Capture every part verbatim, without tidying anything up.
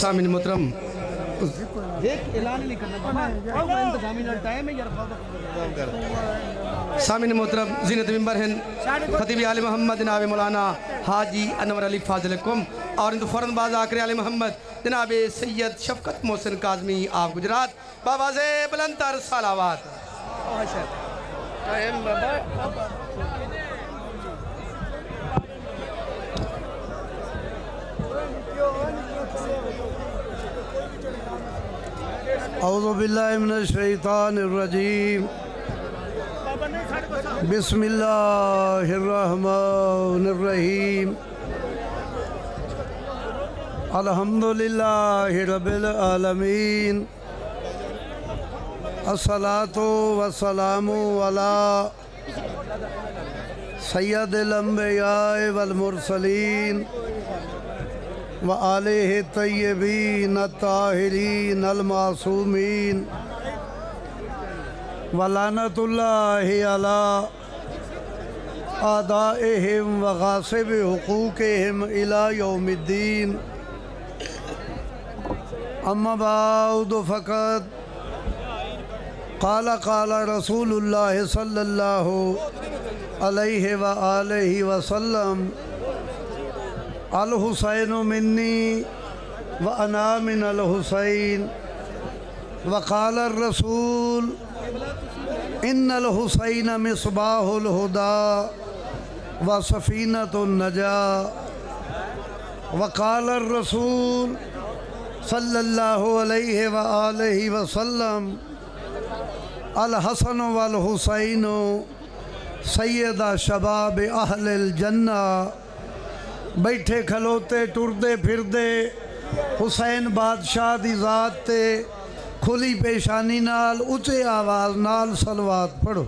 सामिन मुहतरम, सामिन मुहतरम जीनत मिंबर हैं खतीब आल मोहम्मद जनाब मौलाना हाजी अनवर अली फाजिल कुम और इंदु फ़ौरन बाज़ आकर आल मोहम्मद जनाब सैयद शफ़क़त मोहसिन काज़मी आप गुजरात बाबाज़े बुलंदतर सलावत। औज़ु बिल्लाहि मिनश शैतानिर रजीम बिस्मिल्लाहिर रहमानिर रहीम अल्हम्दुलिल्लाहि रब्बिल आलमीन अस्सलातु वस्सलामु अला सय्यदिल अंबिया वल मुरसलीन व आलिहि तय्यबीन ताहिरीन अलमासूमीन व लानतुल्लाहि अला आदाइहिम व गासिबि हुकूकिहिम इला यौमिद्दीन। अम्मा बाद फ़क़द क़ाल क़ाल रसूलुल्लाह सल्लल्लाहु अलैहि व आलिहि व सल्लम अल हुसैन मिन्नी व अना मिन अल हुसैन व क़ाल रसूल इन्नल हुसैन मिस्बाहुल हुदा व सफ़ीनतुन नजा व क़ाल रसूल सल्लल्लाहु अलैहि व आलिहि व सल्लम अल हसन वल हुसैन सैयदा शबाब अहलिल जन्ना। बैठे खलोते टुरदे फिरदे हुसैन बादशाह दी ज़ात ते खुली पेशानी नाल उच्चे आवाज़ नाल सलवात पढ़ो।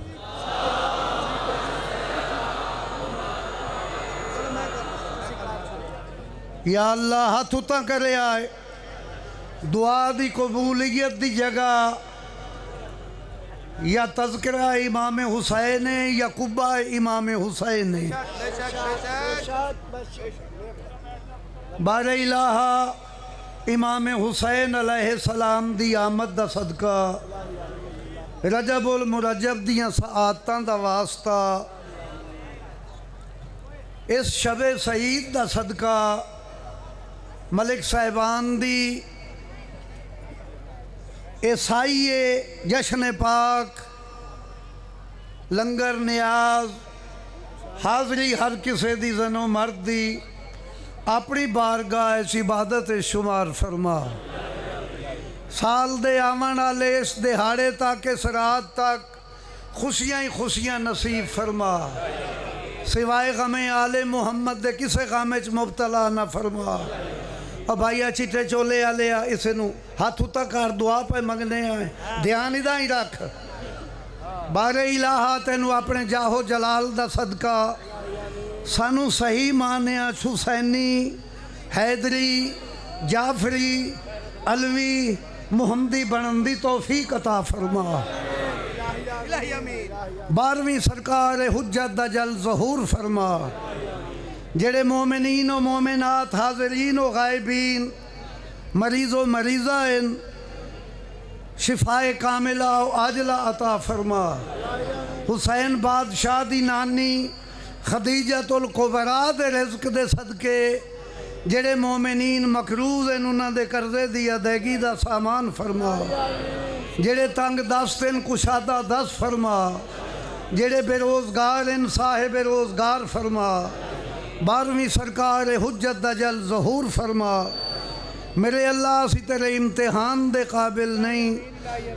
या अल्लाह हथ उतां करे आए दुआ दी कबूलियत दी जगह या तज़किरा इमाम हुसैन है या कुब्बा इमाम हुसैन है। बारे इलाहा इमाम हुसैन अलैहिस्सलाम दी आमद दा सदका रजबुल मुरजब दियाँ सआतां दा वास्ता इस शबे सईद दा सदका मलिक साहिबान दी ईसाईए जश्न पाक लंगर नियाज हाज़री हर किसी दी जनो मर्द दी अपनी बारगाह इस इबादत शुमार फरमा। साल दे आवन आले इस दिहाड़े तक इस रात तक खुशियाँ ही खुशियाँ नसीब फरमा, सिवाय गमें आले मुहम्मद दे किसे गम च मुबतला ना फरमा। और भाइया चिट्टे चोले आले आ इसे नू हाथ उता कर दुआ पे मंगने आए ध्यान इदा ही रख। बारे इलाहा तेनू अपने जाहो जलाल दा सदका सानू सही मानिया हुसैनी हैदरी जाफरी अलवी मुहम्मदी बनन दी तौफीक अता फरमा। बारहवीं सरकार हुज्जत दा जल ज़हूर फरमा। जेड़े मोमिनीन व मोमिनात हाज़रीन व गायबीन मरीज़ व मरीज़ा इन शिफाए कामिला व आजला अता फरमा। हुसैन बादशाह दी नानी खदीजत उल कुबरा दे रिज़्क दे सदके जेड़े मोमिनीन मकरूज़ इन उन्हां दे कर्जे दी अदायगी दा सामान फरमा। जेड़े तंग दस्त इन कुशादा दस्त फरमा। जेड़े बेरोज़गार इन साहिब रोज़गार फरमा। बारहवीं सरकार हुज्जत दा जल ज़हूर फरमा। मेरे अल्लाह असी तेरे इम्तिहान दे काबिल नहीं,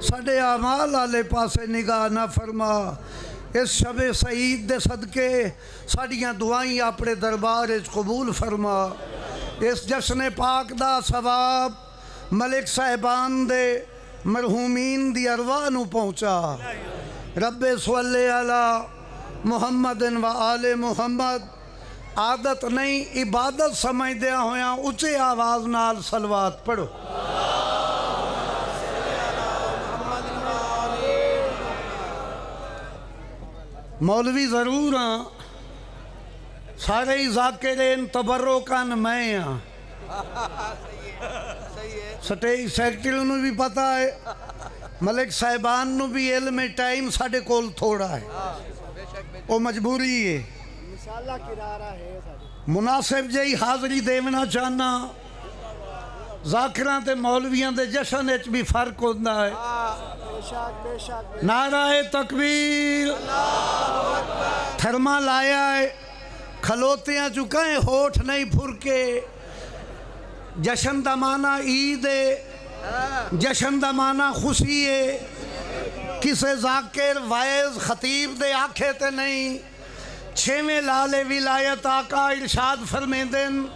साढ़े आमाल आले पासे निगाह ना फरमा। इस शबे सईद दे सदके साड़ियाँ दुआई अपने दरबार इस कबूल फरमा। इस जश्न पाक दा सवाब मलिक साहिबान दे मरहूमीन दी अरवाह नू पहुँचा। रब्बे सल्ले अला मुहम्मदिन व आले मुहम्मद आदत नहीं इबादत समझद्या होया उच्चे आवाज़ नाल सलवात पढ़ो। मौलवी ज़रूर हाँ, सारे ही जाकिर तबर्रुकन मैं हाँ, स्टेज सैकटरी नू भी पता है, मलिक साहिबान नू भी इल्म है, टाइम साढ़े कोल थोड़ा है, वो मजबूरी है, मुनासिब जी हाजरी देना चाहना। जाकिरां ते मौलवियां दे जशन च भी फर्क होता है। नाराए तकबीर थरमा लाया है, खलोतियां चुका है, होठ नहीं फुरके। जशन दा माना ईद है, जशन दा माना खुशी है। किसे जाकिर वाइज खतीब दे आखे ते नहीं। छेवें लाले विलायत आका इरशाद फरमेंदेन,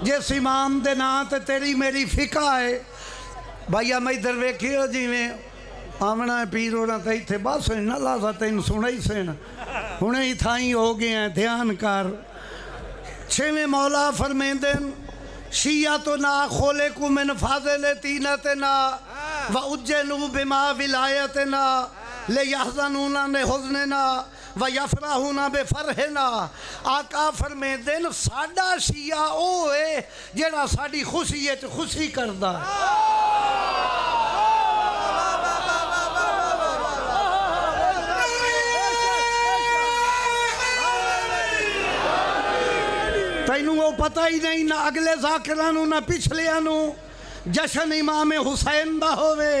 जिस इमाम दे नां ते तेरी मेरी फिका है। भाइया मैं इधर वेखियो, जिवें आमना पीर होना तो इतने बस ना लादा, तेन सुना ही सन हुणे ही थाई हो गए। ध्यान कर। छेवें मौला फरमेंदेन, शिया तो ना खोले को मिन फाजले तीना ते ना व उज्जनू बिमा विलायत ना ले यहज़नूना ने हुज़ने ना व यफराहूना बेफरह ना। आका फरमेंदेन साडा शिया ओ है जेड़ा साडी खुशी च खुशी करदा। तैनू वो पता ही नहीं ना अगले जाकिरां नू ना पिछलियां नू। जशन इमाम हुसैन दा होवे,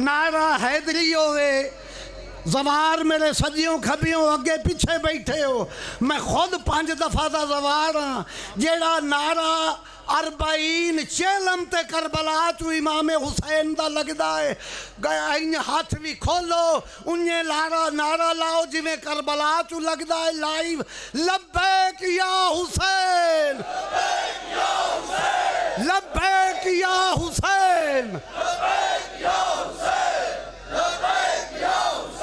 नारा हैदरी होवे, जवार मेरे सजियों खबियों अगे पिछे बैठे हो। मैं खुद पांच दफा दा जवार हाँ, जेड़ा नारा अरबाइन चेलम ते करबला चू इमाम हुसैन दा लगदा है। इन हाथ भी खोलो, उन्हें लारा नारा लाओ जिमें करबला चू लगदा है। लाइव लब्बैक या हुसैन, लब्बैक या हुसैन, लब्बैक या हुसैन, लब्बैक या हुसैन, लब्बैक या हुसैन।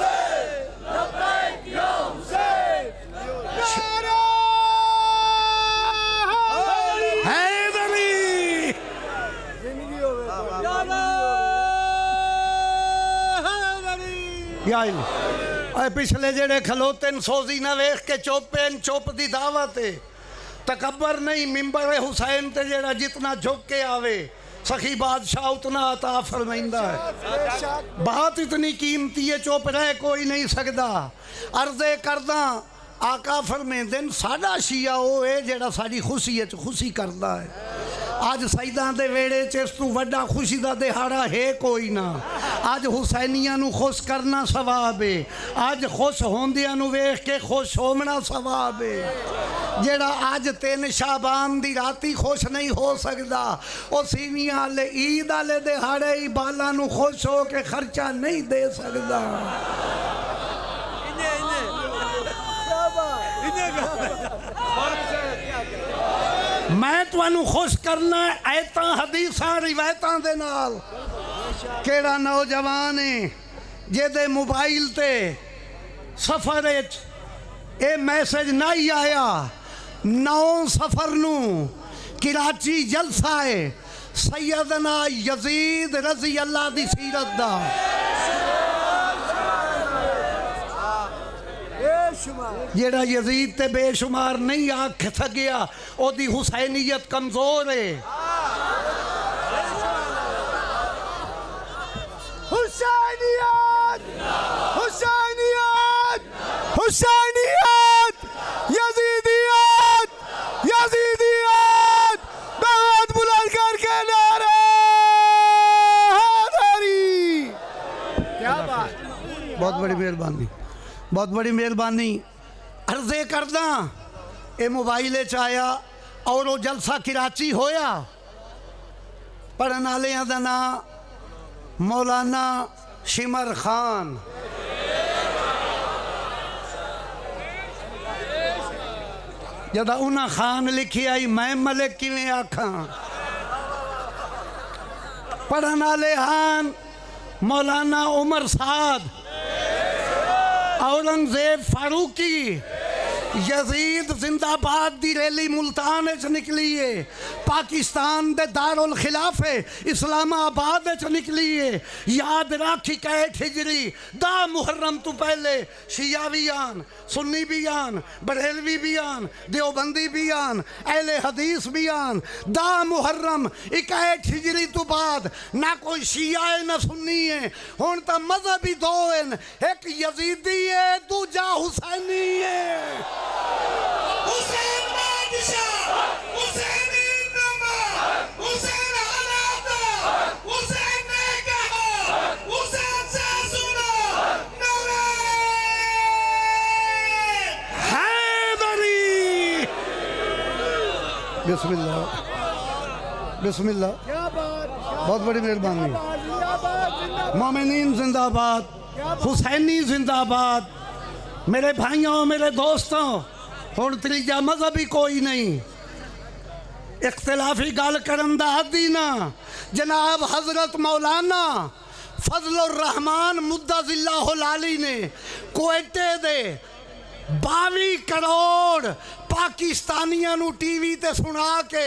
पिछले जेड़े खलोते सोजी ना वेख के चुपे, चुप की दावत है, तकबर नहीं। मिंबर हुसैन ते जेड़ा जितना झुक के आवे, सखी बादशाह उतना अता फरमाइंदा है। बात इतनी कीमती है, चुप रह कोई नहीं सकता। अर्जे करदा, आका फरमेंदेन साडा शिया ओ है जेड़ा साडी खुशी च खुशी करदा है। आज सईदां दे वेड़े च इस तू वड्डा खुशी दा दिहाड़ा है कोई ना। आज हुसैनियां नू खुश करना सवाब है, आज खुश होंदियां नू वेख के खुश होना सवाब है। जेड़ा आज तीन शाबान दी राती खुश नहीं हो सकदा, ओ सीनियां आले ईद आले दिहाड़े ही बालां नू खुश हो के खर्चा नहीं दे सकदा। मैं तुहानू खुश करना ऐता हदीसा रिवायतां दे नाल। केड़ा नौजवान है जेदे मोबाइल ते सफर ए मैसेज नहीं आया, नौ सफर नू कराची जलसा है सैयदना यजीद रजी अल्लाह दी सीरत दा। जेड़ा यजीद ते बेशुमार नहीं आख सकिया, ओदी हुसैनियत कमजोर है। हुसैनियत, हुसैनियत, हुसैनियत, यजीदियत, यजीदियत। बहुत बुलंद करके नारे हैदरी। क्या बात, बहुत बड़ी मेहरबानी, बहुत बड़ी मेहरबानी। अर्जे करदा, ये मोबाइल च आया और वो जलसा कराची होया। पढ़न वालियां दा नाम मौलाना शिमर खान, जदा उन्हें खान लिखी आई मैं मलिक किवें आखां। पढ़न वाले हान मौलाना उमर साद, औरंगजेब फारूकी, यजीद जिंदाबाद दी रैली मुल्तान च निकली है, पाकिस्तान दे दारुल खिलाफ है इस्लामाबाद च निकली है। याद रख इक्यावन हिजरी दा मुहर्रम तो पहले शिया भी आन, सुन्नी भी आन, बरेलवी भी आन, देवबंदी भी आन, अहले हदीस भी आन। दा मुहर्रम इक्यावन हिजरी तो बाद ना कोई शिया है ना सुन्नी है। हुण तां मजहब ही दो हैं, एक यजीदी है दूजा हुसैनी है। हुसैन बादशाह, हुसैन इनामा, हुसैन हलाता, हुसैन ने कहा, हुसैन से सुना नारे हैदरी। बिस्मिल्लाह बिस्मिल्लाह, बहुत बड़ी मेहरबानी। मोमिनीन जिंदाबाद, हुसैनी जिंदाबाद। मेरे भाइयों, मेरे दोस्तों, हुण त्रीजा मजहब ही कोई नहीं। इख्तिलाफी गल करन दा आदी ना। जनाब हजरत मौलाना फजलुर रहमान मुद्दज़िल्लाहुल आली ने कोयटे दे बावी करोड़ पाकिस्तानियां नू टीवी ते सुना के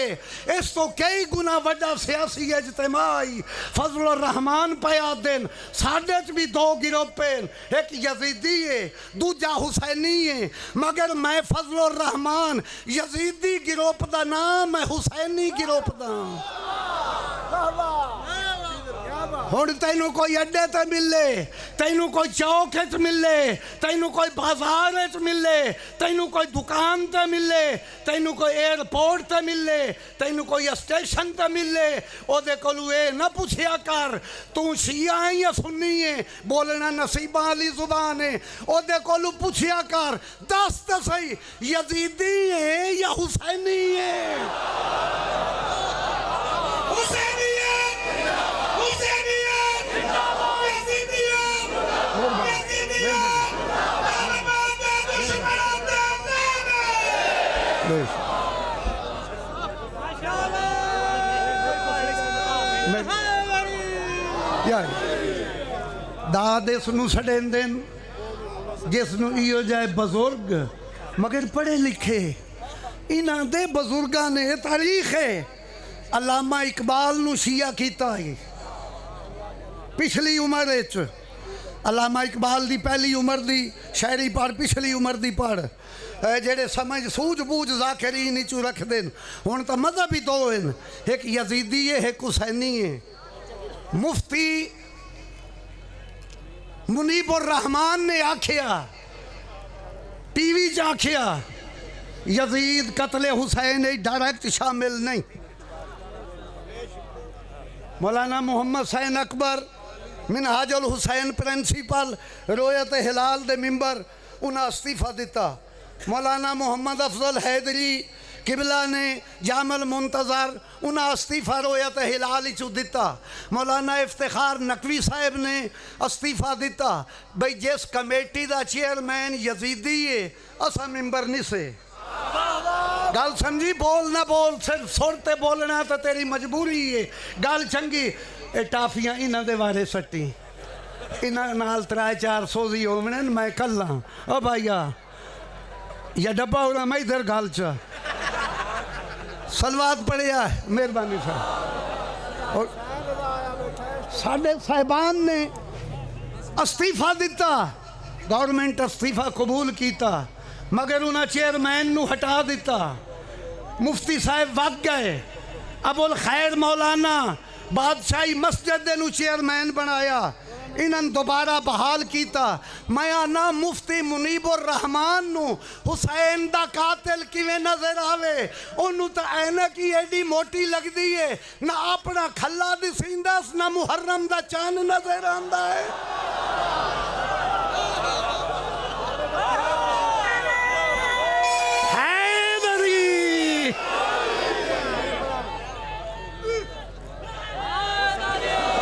इस तो कई गुना वड्डा सियासी इजतमा आई। फजलुर रहमान पया दिन साढ़े च भी दो गिरोह, एक यजीदी है दूजा हुसैनी है। मगर मैं फजलुर रहमान यजीदी गिरोह दा ना, मैं हुसैनी गिरोह दा। हुण तैनू कोई अड्डे ते मिले, तैनू कोई चौक च मिले, तैनू कोई बाजार च मिले, तैनू कोई दुकान ते मिले, तैनू कोई एयरपोर्ट ते मिले, तैनू कोई स्टेशन ते मिले, ओदे कोलू ए ना पुछिया कर तू शिया है या सुन्नी है। बोलना नसीबा आली जुबान है, ओदे कोलू पुछिया कर दस ते सही यजीदी है या हुसैनी है। दाद इस छेंदे जिसनों इो जाए बजुर्ग मगर पढ़े लिखे। इन्हों के बजुर्गों ने तारीख है अलामा इकबाल नू शिया किया है। पिछली उम्र अलामा इकबाल की पहली उम्र की शायरी पढ़, पिछली उम्र की पढ़, जेडे समझ सूझ बूझ जाखिरी नीचू रखते हैं। हुण तो मजहब ही दो हैं, एक यजीदी है एक हुसैनी है। मुफ्ती मुनीब रहमान ने आखिया, टीवी च आखिया, यजीद कतले हुसैन डायरेक्ट शामिल नहीं। मौलाना मोहम्मद सैद अकबर मिनहाजुल हुसैन प्रिंसिपल रोयत हिलाल दे मिंबर, उन्हें इस्तीफा दिता। मौलाना मोहम्मद अफजल हैदरी किबला ने जामल मुंतज़र, उन्हें इस्तीफा रोयत हिलाल चु दिता। मौलाना इफ्तिखार नकवी साहब ने इस्तीफा दिता। भाई जिस कमेटी का चेयरमैन यजीदी है असा मिंबर नहीं से। गल समझी? बोल ना बोल, सिर्फ सुरते बोलना तो तेरी मजबूरी है। गल चंगी ए टाफियां इन्हों के बारे सट्टी, इन्होंने त्रै चार सौ जी होने मैं कला। ओ भाईया या डब्बा हो रहा, मैं इधर गाल चा सलवाद पढ़िया। मेहरबानी सर। और साढ़े साहिबान ने इस्तीफा दिता, गवर्नमेंट इस्तीफा कबूल किया मगर उन्हें चेयरमैन नू हटा दिता। मुफ्ती साहब भाग गए। अबुल खैर मौलाना बादशाही मस्जिद नू चेयरमैन बनाया, इन्हन दोबारा बहाल किया। मैं आना मुफ्ती मुनीब रहमान नू हुसैन दा कातिल किवें नजर आवे? उन्नू तो ऐनक ही एडी मोटी लगदी है, ना अपना खल्ला दिसींदस ना मुहर्रम दा चांद नजर आंदा है। हैदरी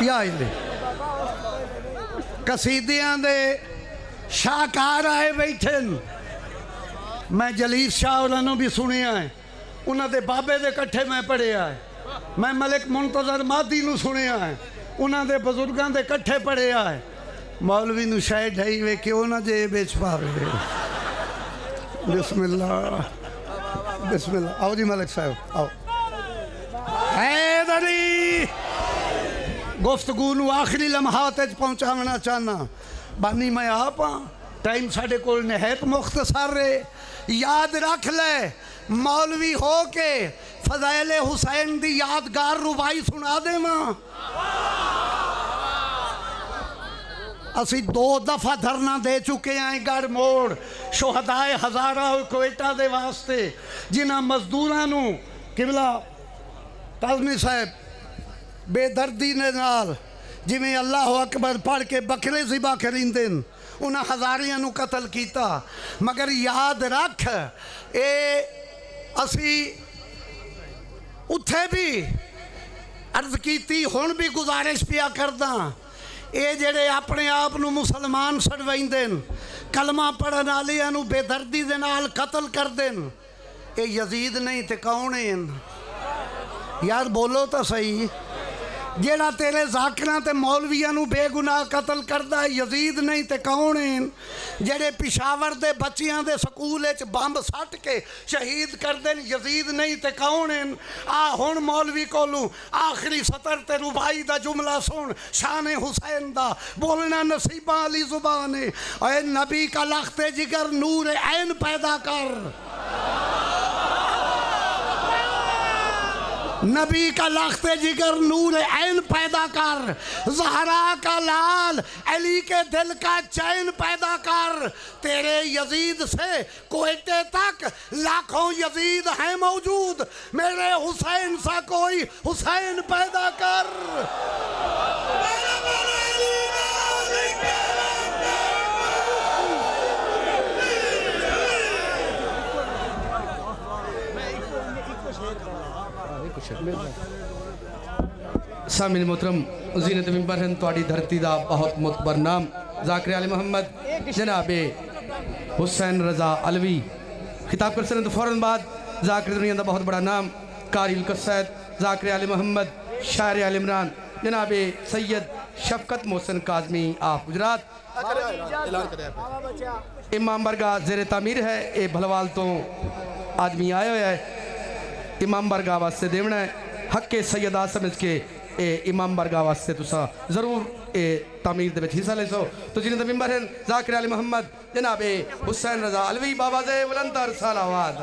या इले कसीदियाँ दे शाहकार आए बैठे। मैं जलील शाह उन्होंने भी सुनिया है, उन्होंने बाबे दे कट्ठे मैं पढ़िया है। मैं मलिक मुंतजर माधी नू सुनिया है, उन्होंने बजुर्गों के कट्ठे पढ़िया है। मौलवी नू शायद ढाई वे क्यों ना जे बेच पावे। बिस्मिल्लाह बिस्मिल्लाह। आओ जी मलिक साहब आओ। हैदरी गुफ्तगू नू आखिरी लम्हात पहुँचावना चाहना। बानी मैं आप हाँ, टाइम साढ़े कोल नहायत मुख्तसर है। याद रख ले मौलवी हो के फजाइल हुसैन दी यादगार रुबाई सुना दे। असी दो दफा धरना दे चुके हैं गढ़ मोड़ शोहदाए हजारा और कोयटा दे वास्ते। जिन्हां मजदूरां नू किबला काज़मी साहब बेदर्दी ने नाल जिमें अल्लाह अकबर पढ़ के बकरे ज़िबा करींदे उन्हां हजारियां नू कतल कीता। मगर याद रख ए असी उत्थे भी अर्ज कीती हुण भी गुजारिश पिया करदा। ये जेड़े अपने आप नू मुसलमान सड़वाइंदे कलमा पढ़न वालियां नू बेदर्दी दे नाल कतल करदे ये यजीद नहीं ते कौन है? यार बोलो तो सही। जेड़ा तेरे जाकिरां ते मौलवियां नू बेगुनाह कतल करदा यजीद नहीं ते कौन है? जेड़े पिशावर दे बच्चियां दे स्कूल च बंब सट के शहीद करदे यजीद नहीं ते कौन है? आ हुण मौलवी कोलू आखिरी सतर ते रुबाई दा जुमला सुन शान हुसैन दा। बोलना नसीबां वाली जुबान है। ऐ नबी का लख्ते जिगर नूर ऐन पैदा कर। नबी का लख्ते जिगर नूर ऐन पैदा कर। जहरा का लाल अली के दिल का चैन पैदा कर। तेरे यजीद से कोयटे तक लाखों यजीद हैं मौजूद मेरे हुसैन सा कोई हुसैन पैदा कर। सामिन मोहतरम जीने तमिंबर हैं थोड़ी धरती का बहुत मुतबर नाम जाकिर अली मोहम्मद जनाब हुसैन रजा अलवी खिताब कर सकते। फौरन बाद जाकिर दुनिया का बहुत बड़ा नाम कारिल कसैद जाकिर अली मोहम्मद शायर अल इमरान जनाब सैयद शफकत मोहसिन काजमी आफ गुजरात इमाम बरगाह जेर तामीर है। ये भलवाल तो आदमी आया हुआ है इमाम बरगाह वास्ते देवना है हक्के सैयदा समझ के ए इमाम बरगाह वास्ते तुसा जरूर ए तामीर दे विच हिस्सा ले सो। तो जिन्हें मिंबर हैं जाकिर अली मोहम्मद जनाब हुसैन रजा अलवी बाबा जे बुलंद और सलावत।